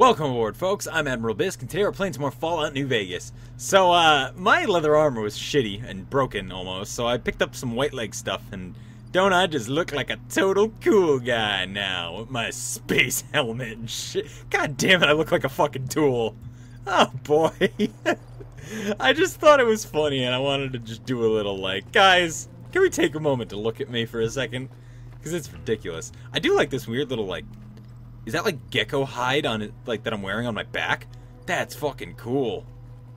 Welcome aboard, folks. I'm Admiral Bisque, and today we're playing some more Fallout New Vegas. So, my leather armor was shitty and broken almost, so I picked up some white leg stuff, and don't I just look like a total cool guy now with my space helmet and shit? God damn it, I look like a fucking tool. Oh, boy. I just thought it was funny, and I wanted to just do a little, like, guys, can we take a moment to look at me for a second? Because it's ridiculous. I do like this weird little, like, is that like gecko hide on it, like that I'm wearing on my back? That's fucking cool.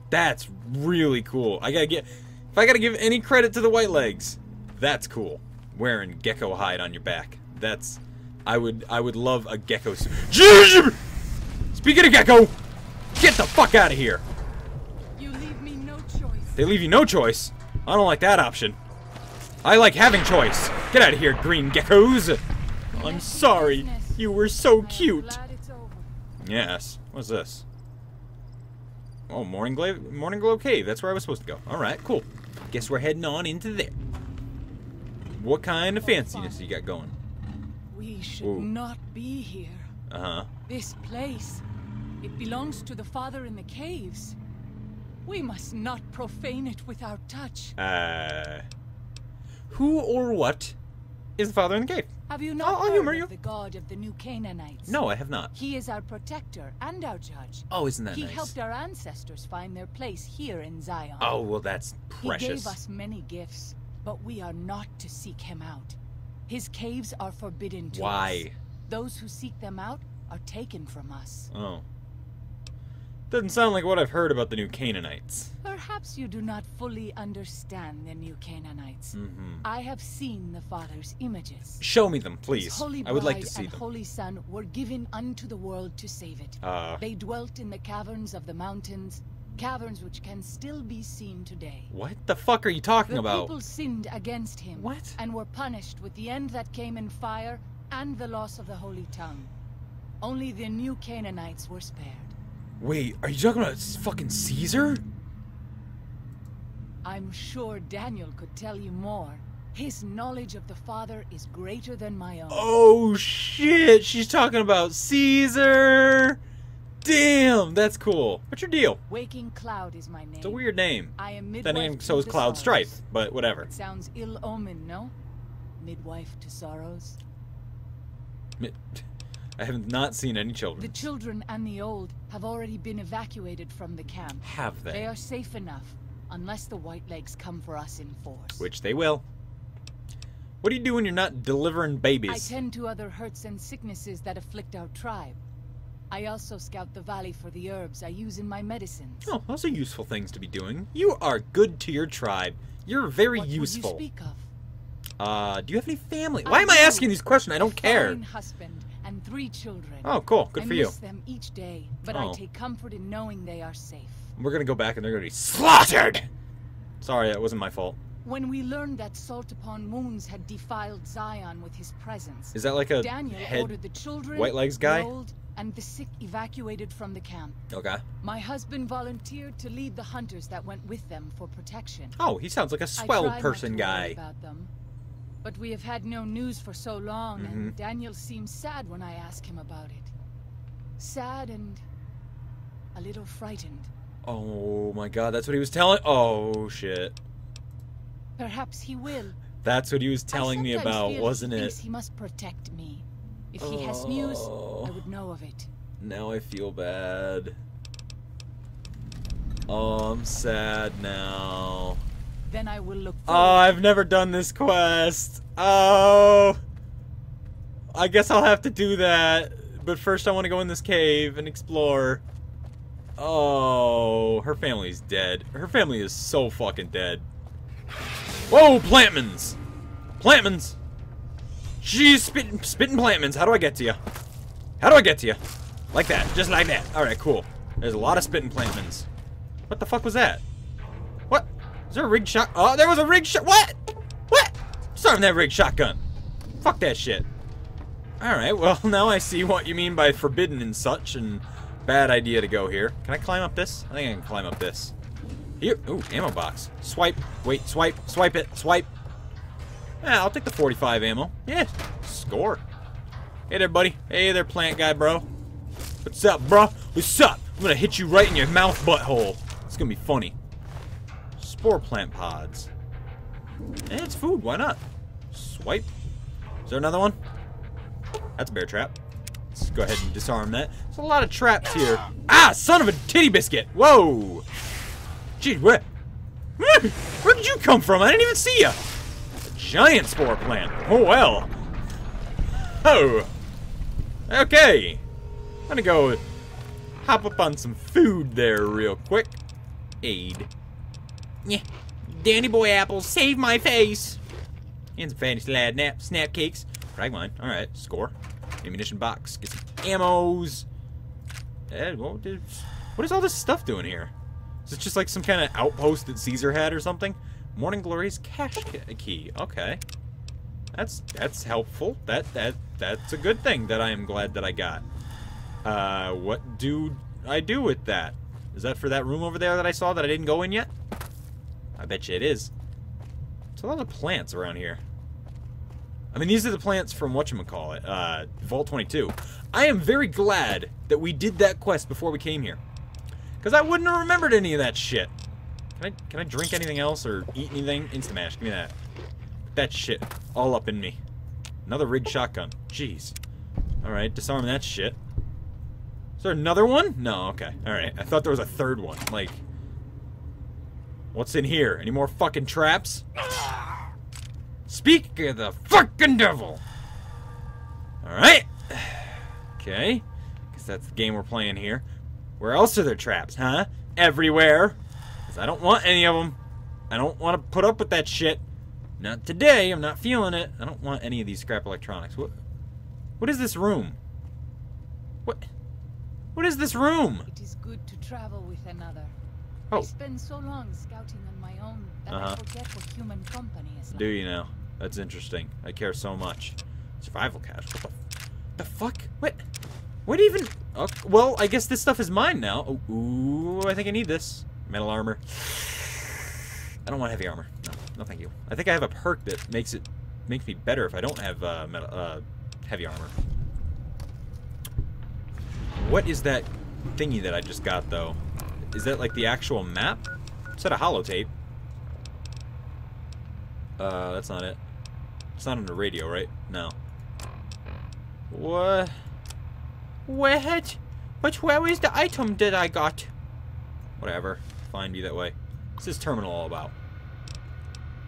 That's really cool. If I gotta give any credit to the white legs, that's cool. Wearing gecko hide on your back. That's, I would love a gecko suit. Speaking of gecko, get the fuck out of here. You leave me no choice. They leave you no choice? I don't like that option. I like having choice. Get out of here, green geckos. I'm sorry. You were so cute. Yes. What's this? Oh, Morning Glow Cave. That's where I was supposed to go. All right, cool. Guess we're heading on into there. What kind of fanciness you got going? We should not be here. Uh-huh. This place, it belongs to the Father in the caves. We must not profane it with our touch. Who or what is the Father in the cave? Have you not heard of the God of the New Canaanites? No, I have not. He is our protector and our judge. Oh, isn't that nice? He helped our ancestors find their place here in Zion. Oh, well, that's precious. He gave us many gifts, but we are not to seek him out. His caves are forbidden to us. Why? Those who seek them out are taken from us. Oh. Doesn't sound like what I've heard about the New Canaanites. Perhaps you do not fully understand the New Canaanites. Mm-hmm. I have seen the Father's images. Show me them, please. I would like to see them. His Holy Bride and Holy Son were given unto the world to save it. They dwelt in the caverns of the mountains, caverns which can still be seen today. What the fuck are you talking about? The people sinned against him. What? And were punished with the end that came in fire and the loss of the Holy Tongue. Only the New Canaanites were spared. Wait, are you talking about fucking Caesar? I'm sure Daniel could tell you more. His knowledge of the Father is greater than my own. Oh shit, she's talking about Caesar! Damn, that's cool. What's your deal? Waking Cloud is my name. It's a weird name. I am midwife so is Cloud Strife, but whatever. It sounds ill omen, no? Midwife to sorrows? I have not seen any children. The children and the old have already been evacuated from the camp. Have they? They are safe enough, unless the white legs come for us in force. Which they will. What do you do when you're not delivering babies? I tend to other hurts and sicknesses that afflict our tribe. I also scout the valley for the herbs I use in my medicines. Oh, those are useful things to be doing. You are good to your tribe. You're very useful. What would you speak of? Do you have any family? Why am I asking these questions? I don't care. Fine husband. And 3 children. Oh, cool. Good for you. I miss them each day, but I take comfort in knowing they are safe. We're gonna go back and they're gonna be slaughtered! Sorry, that wasn't my fault. When we learned that Salt-Upon-Wounds had defiled Zion with his presence, is that like a Daniel ordered the children, white legs guy? The old, and the sick evacuated from the camp. Okay. My husband volunteered to lead the hunters that went with them for protection. Oh, he sounds like a swell person guy. About them. But we have had no news for so long, and Daniel seems sad when I ask him about it. Sad and a little frightened. Oh my god, that's what he was telling- oh shit. Perhaps he will. That's what he was telling me about, wasn't it? He must protect me. If he has news, I would know of it. Now I feel bad. Oh, I'm sad now. Then I will look forward. Oh, I've never done this quest. Oh, I guess I'll have to do that. But first I want to go in this cave and explore. Oh, her family's dead. Her family is so fucking dead. Whoa, plantmans! Plantmans! She's spitting plantmans. How do I get to you? How do I get to you? Like that, just like that. All right, cool. There's a lot of spitting plantmans. What the fuck was that? Is there a rigged shot? Oh, there was a rigged shot. What? What? Starting that rigged shotgun. Fuck that shit. Alright, well, now I see what you mean by forbidden and such, and bad idea to go here. Can I climb up this? I think I can climb up this. Here. Ooh, ammo box. Swipe. Wait, swipe. Swipe it. Swipe. Yeah, I'll take the 45 ammo. Yeah. Score. Hey there, buddy. Hey there, plant guy, bro. What's up, bro? What's up? I'm gonna hit you right in your mouth butthole. It's gonna be funny. Spore plant pods. Eh, it's food. Why not? Swipe. Is there another one? That's a bear trap. Let's go ahead and disarm that. There's a lot of traps here. Ah, son of a titty biscuit. Whoa. Gee, where? Where did you come from? I didn't even see you. A giant spore plant. Oh, well. Oh. Okay. I'm gonna go hop up on some food there real quick. Aid. Yeah. Dandy boy apples, save my face. And some fantasy lad nap, snap cakes. Frag mine. Alright, score. Ammunition box. Get some ammos. What is all this stuff doing here? Is it just like some kind of outpost that Caesar had or something? Morning Glory's cash key. Okay. That's helpful. That's a good thing that I am glad that I got. What do I do with that? Is that for that room over there that I saw that I didn't go in yet? I bet you it is. There's a lot of plants around here. I mean, these are the plants from whatchamacallit, Vault 22. I am very glad that we did that quest before we came here, because I wouldn't have remembered any of that shit. Can I drink anything else or eat anything? Instamash, give me that. Put that shit all up in me. Another rigged shotgun. Jeez. Alright, disarm that shit. Is there another one? No, okay. Alright, I thought there was a third one. Like, what's in here? Any more fucking traps? Speak of the fucking devil! Alright. Okay. Because that's the game we're playing here. Where else are there traps, huh? Everywhere. Because I don't want any of them. I don't want to put up with that shit. Not today. I'm not feeling it. I don't want any of these scrap electronics. What is this room? What is this room? It is good to travel with another. Oh. I spend so long scouting on my own that I forget what human company is like. Do you know? That's interesting. I care so much. Survival cache. What the fuck? What? What even? Oh, well, I guess this stuff is mine now. Ooh, I think I need this. Metal armor. I don't want heavy armor. No, thank you. I think I have a perk that makes me better if I don't have heavy armor. What is that thingy that I just got, though? Is that like the actual map? Is that a holotape? That's not it. It's not on the radio, right? No. What? What? But where is the item that I got? Whatever. Fine, be that way. What's this terminal all about?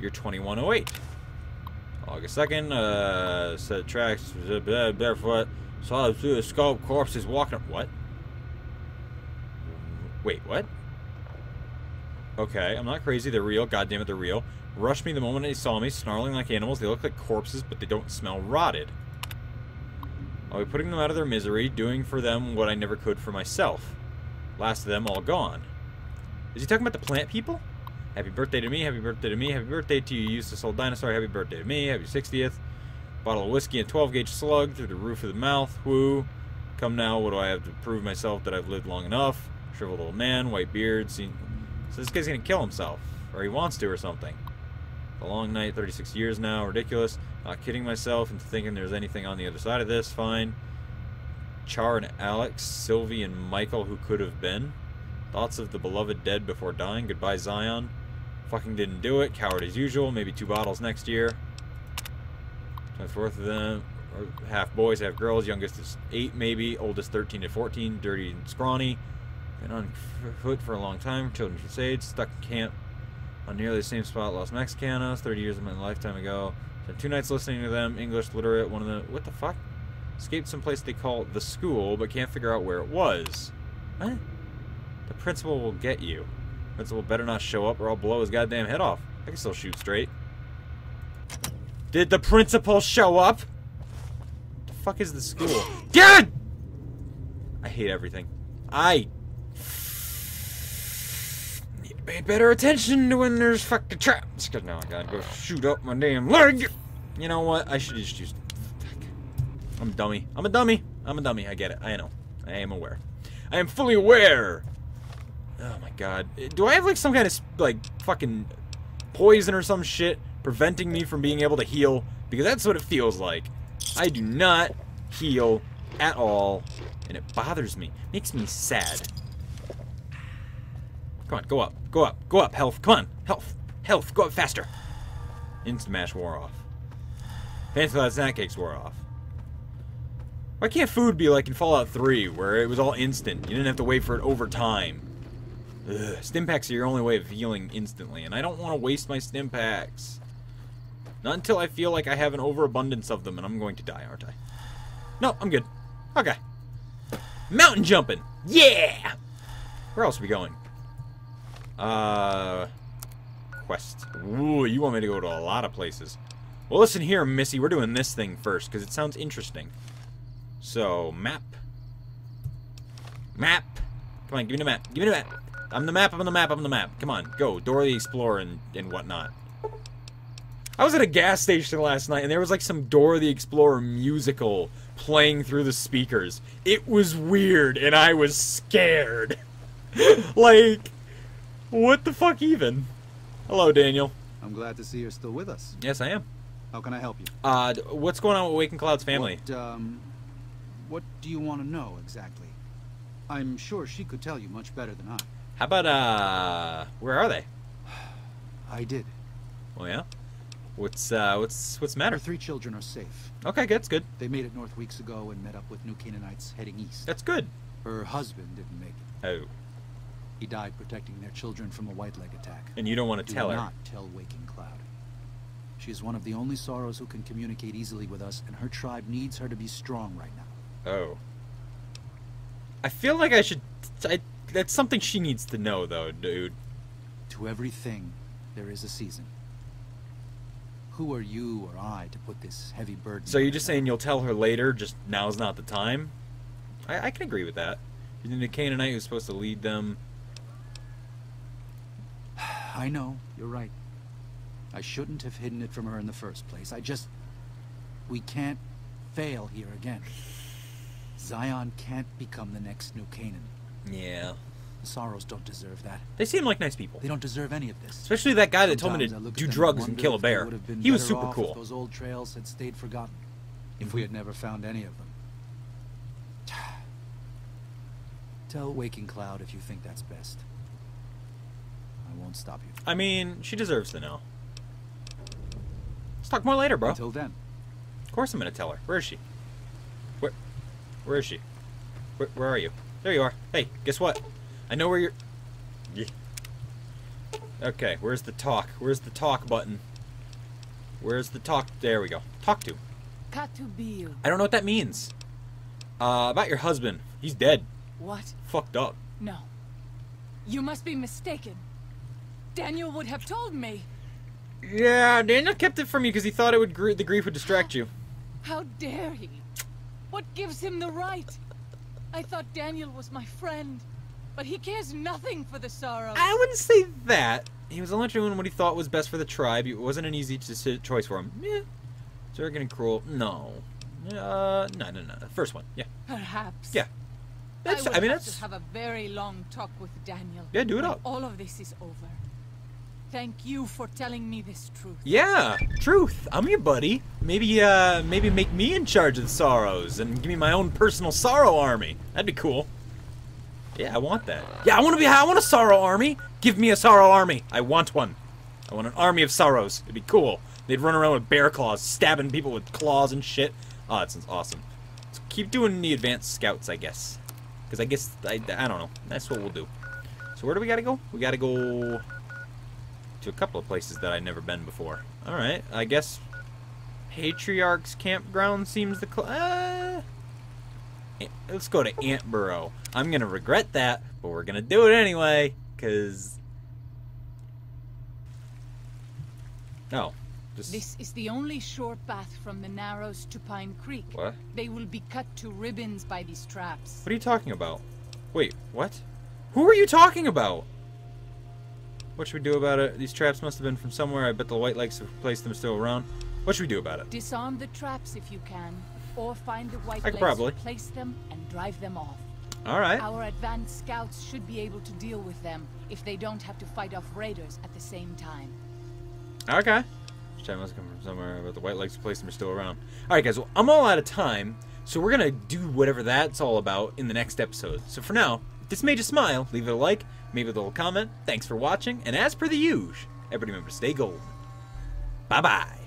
Year 2108. August 2nd, set tracks, barefoot, saw through a skull, corpses walking up. What? Wait, what? Okay, I'm not crazy, they're real. God damn it, they're real. Rushed me the moment they saw me, snarling like animals. They look like corpses, but they don't smell rotted. I'll be putting them out of their misery, doing for them what I never could for myself. Last of them all gone. Is he talking about the plant people? Happy birthday to me, happy birthday to me, happy birthday to you, useless old dinosaur, happy birthday to me, happy 60th. Bottle of whiskey and 12-gauge slug through the roof of the mouth, woo. Come now, what do I have to prove myself that I've lived long enough? Shriveled old man, white beard. So this guy's gonna kill himself, or he wants to, or something. A long night, 36 years now, ridiculous. Not kidding myself into thinking there's anything on the other side of this. Fine. Char and Alex, Sylvie and Michael, who could have been. Thoughts of the beloved dead before dying. Goodbye, Zion. Fucking didn't do it. Coward as usual. Maybe 2 bottles next year. 24th of them. Half boys, half girls. Youngest is 8, maybe. Oldest 13 to 14. Dirty and scrawny. Been on foot for a long time, children's crusade, stuck in camp on nearly the same spot, Los Mexicanos, 30 years of my lifetime ago. Spent 2 nights listening to them, English literate, one of the, what the fuck? Escaped someplace they call the school, but can't figure out where it was. What? The principal will get you. Principal better not show up or I'll blow his goddamn head off. I can still shoot straight. Did the principal show up? The fuck is the school? God! I hate everything. I pay better attention to when there's fucking traps, because now I gotta go shoot up my damn leg. You know what? I should just use. I'm a dummy. I'm a dummy. I'm a dummy. I get it. I know. I am aware. I am fully aware. Oh my god. Do I have like some kind of like fucking poison or some shit preventing me from being able to heal? Because that's what it feels like. I do not heal at all, and it bothers me. Makes me sad. Come on, go up, go up, go up, health. Come on, health, health, go up faster. Instamash wore off. Fancy Cloud snack cakes wore off. Why can't food be like in Fallout 3, where it was all instant? You didn't have to wait for it over time. Ugh, stim packs are your only way of healing instantly, and I don't want to waste my stim packs. Not until I feel like I have an overabundance of them, and I'm going to die, aren't I? No, I'm good. Okay. Mountain jumping! Yeah! Where else are we going? Quest. Ooh, you want me to go to a lot of places. Well, listen here, Missy. We're doing this thing first, because it sounds interesting. So, map. Map. Come on, give me the map. Give me the map. I'm the map, I'm the map, I'm the map. Come on, go. Dora the Explorer and whatnot. I was at a gas station last night, and there was like some Dora the Explorer musical playing through the speakers. It was weird, and I was scared. Like, what the fuck even? Hello, Daniel. I'm glad to see you're still with us. Yes, I am. How can I help you? What's going on with Waking Cloud's family? What do you want to know exactly? I'm sure she could tell you much better than I. How about, where are they? I did. Oh, yeah? What's the matter? Her three children are safe. Okay, that's good. They made it north weeks ago and met up with New Canaanites heading east. That's good. Her husband didn't make it. Oh. He died protecting their children from a white leg attack. And you don't want to tell her. Do not tell Waking Cloud. She is one of the only sorrows who can communicate easily with us, and her tribe needs her to be strong right now. Oh. I feel like I should... that's something she needs to know, though, dude. To everything, there is a season. Who are you or I to put this heavy burden... So you're just saying you'll tell her later, just now's not the time? I can agree with that. You're the Canaanite who's supposed to lead them. I know, you're right. I shouldn't have hidden it from her in the first place. I just... We can't fail here again. Zion can't become the next New Canaan. Yeah. The Sorrows don't deserve that. They seem like nice people. They don't deserve any of this. Especially that guy that Sometimes told me to do drugs and kill a bear. He was super cool. Those old trails had stayed forgotten. If we had never found any of them. Tell Waking Cloud if you think that's best. I won't stop you. I mean, she deserves to know. Let's talk more later, bro. Until then. Of course I'm going to tell her. Where is she? Where is she? Where are you? There you are. Hey, guess what? I know where you're... Yeah. Okay, where's the talk? Where's the talk button? Where's the talk? There we go. Talk to. I don't know what that means. About your husband. He's dead. What? Fucked up. No. You must be mistaken. Daniel would have told me. Yeah, Daniel kept it from you because he thought it would the grief would distract you. How dare he? What gives him the right? I thought Daniel was my friend, but he cares nothing for the sorrow. I wouldn't say that. He was only doing what he thought was best for the tribe. It wasn't an easy choice for him. Yeah. Arrogant and cruel. No. No. First one. Yeah. Perhaps. Yeah. That's, I mean, that's... Just have a very long talk with Daniel. Yeah, do it up. All of this is over. Thank you for telling me this truth. Yeah, truth. I'm your buddy. Maybe, maybe make me in charge of the sorrows and give me my own personal sorrow army. That'd be cool. Yeah, I want that. Yeah, I want a sorrow army. Give me a sorrow army. I want one. I want an army of sorrows. It'd be cool. They'd run around with bear claws, stabbing people with claws and shit. Oh, that sounds awesome. So keep doing the advanced scouts, I guess. Because I guess, I don't know. That's what we'll do. So where do we gotta go? We gotta go... to a couple of places that I've never been before. Alright, I guess Patriarch's Campground seems the let's go to Antboro. I'm gonna regret that, but we're gonna do it anyway, cause... Oh. This is the only short path from the Narrows to Pine Creek. What? They will be cut to ribbons by these traps. What are you talking about? Wait, what? Who are you talking about? What should we do about it? These traps must have been from somewhere. I bet the white legs have placed them still around. What should we do about it? Disarm the traps if you can, or find the white legs, probably place them and drive them off. All right. Our advanced scouts should be able to deal with them if they don't have to fight off raiders at the same time. Okay. This trap must come from somewhere, but the white legs have placed them still around. All right, guys. Well, I'm all out of time. So we're gonna do whatever that's all about in the next episode. So for now, if this made you smile, leave it a like, maybe a little comment. Thanks for watching, and as per the usual, everybody remember to stay golden. Bye-bye.